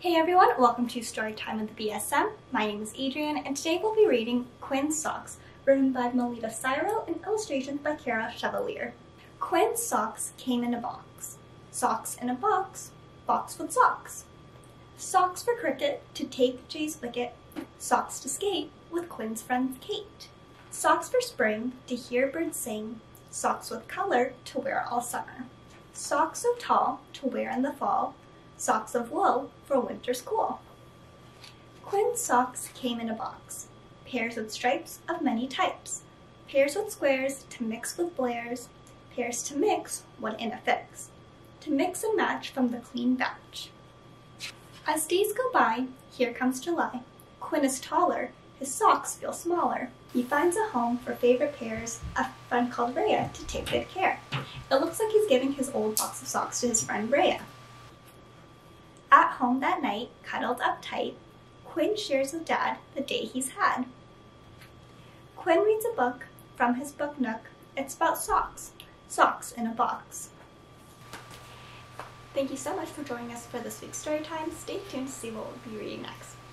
Hey everyone, welcome to Storytime with the BSM. My name is Adrienne and today we'll be reading Quinn's Socks, written by Melita Cyril and illustrations by Kara Chevalier. Quinn's Socks came in a box. Socks in a box, box with socks. Socks for cricket to take Jay's wicket. Socks to skate with Quinn's friend Kate. Socks for spring to hear birds sing. Socks with color to wear all summer. Socks so tall to wear in the fall. Socks of wool for winter school. Quinn's socks came in a box. Pairs with stripes of many types. Pairs with squares to mix with blares. Pairs to mix what in a fix. To mix and match from the clean batch. As days go by, here comes July. Quinn is taller, his socks feel smaller. He finds a home for favorite pairs, a friend called Rhea to take good care. It looks like he's giving his old box of socks to his friend Rhea. At home that night, cuddled up tight, Quinn shares with Dad the day he's had. Quinn reads a book from his book nook. It's about socks, socks in a box. Thank you so much for joining us for this week's story time. Stay tuned to see what we'll be reading next.